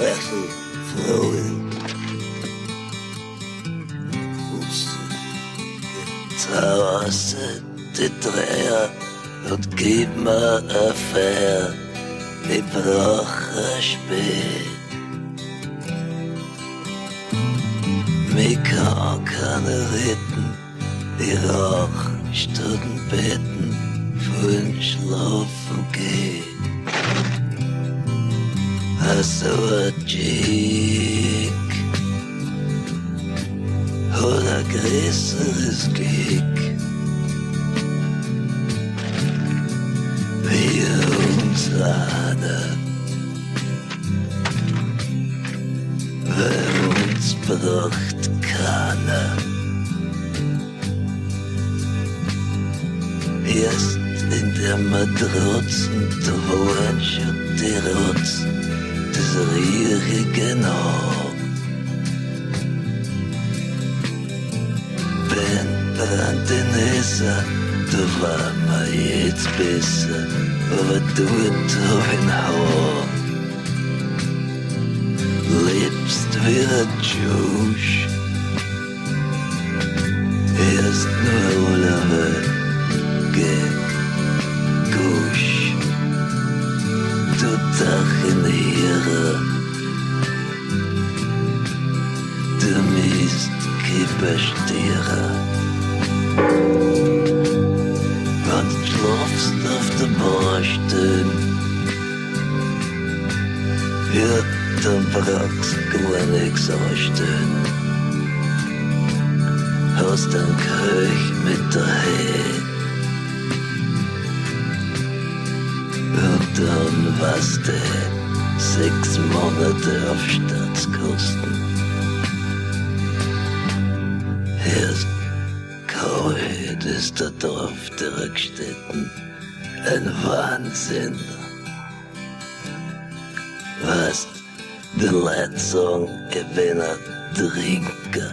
Versprechen Frauen zerrasse die Dreier und gib mir ein Feier, ich brauch ein Spiel. Mich kann keiner retten, ich rauch Stundenbetten, frühen Schlafen geh. Also ein Tschik hat ein größeres Glück wie unser einer, weil uns braucht keiner. Erst in der Matratzen, da waren schon die Rotzen, das rieche ich genau. Brand die Nase, da war mir jetzt besser, aber dort hab ich Haar. Lebst wie ein Tschusch, erst nur Olave, geh. Dachen Heere, der Mistkäfersteher. Wenn du schlafst auf der Baustelle, ja, dann brauchst du gar nichts anstellen. Hast einen Köch mit der Heck, dann warst du 6 Monate auf Staatskosten. Erst Kohlhüt ist der Dorf der Rückstätten ein Wahnsinn. Weißt, die Leute sagen, ich bin ein Trinker.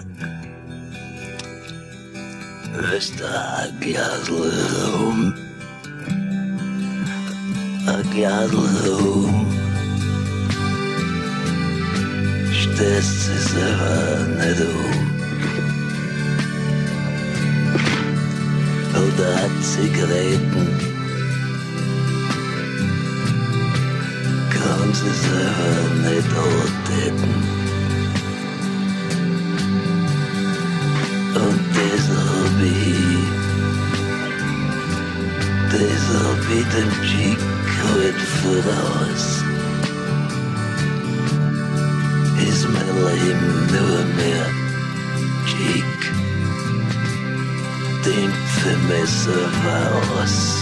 Willst du ein Glasl rum? Ein Glasl Rum, stehst sie selber nicht um. Oder hat Zigaretten, kann sie selber nicht antäten. Und das hab ich dem Tschik heute voraus. Ist mein Leben nur mehr Tschik, dem für mich so war aus.